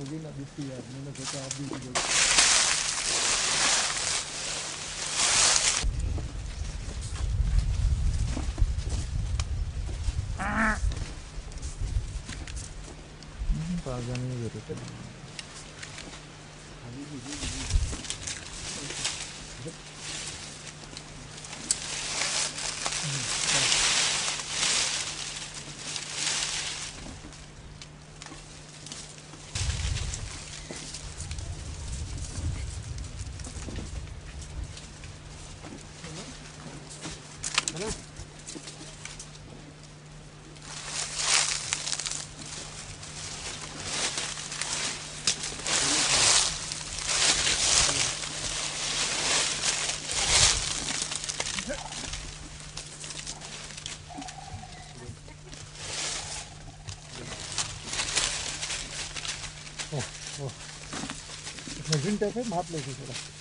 Again, this year, Oh, oh. It's a winter, it's a hot place.